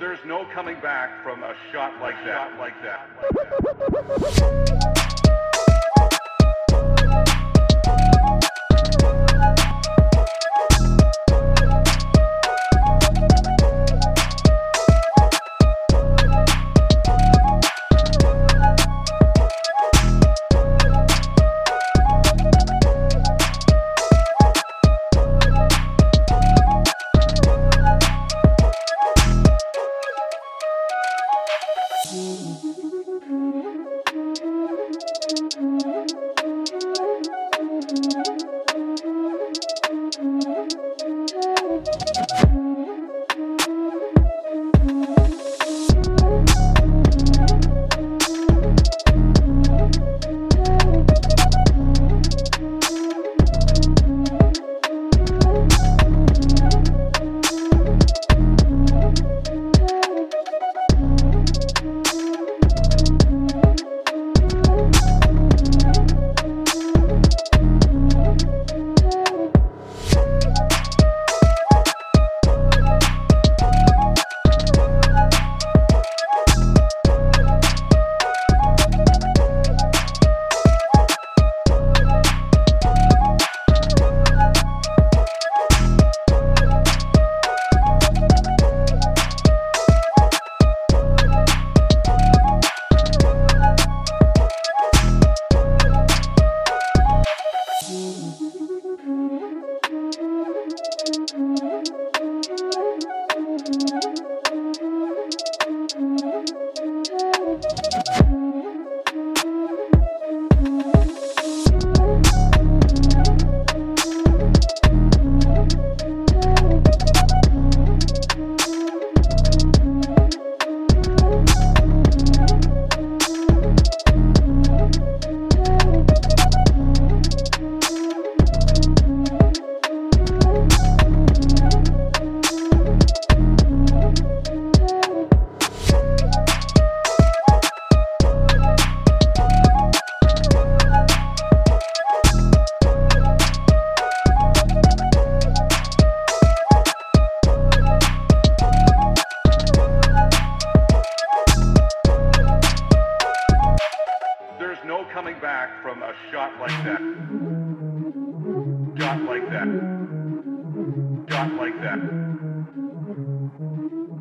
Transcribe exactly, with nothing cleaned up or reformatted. There's no coming back from a shot like that, like that, like that. Coming back from a shot like that. Shot like that. Shot like that.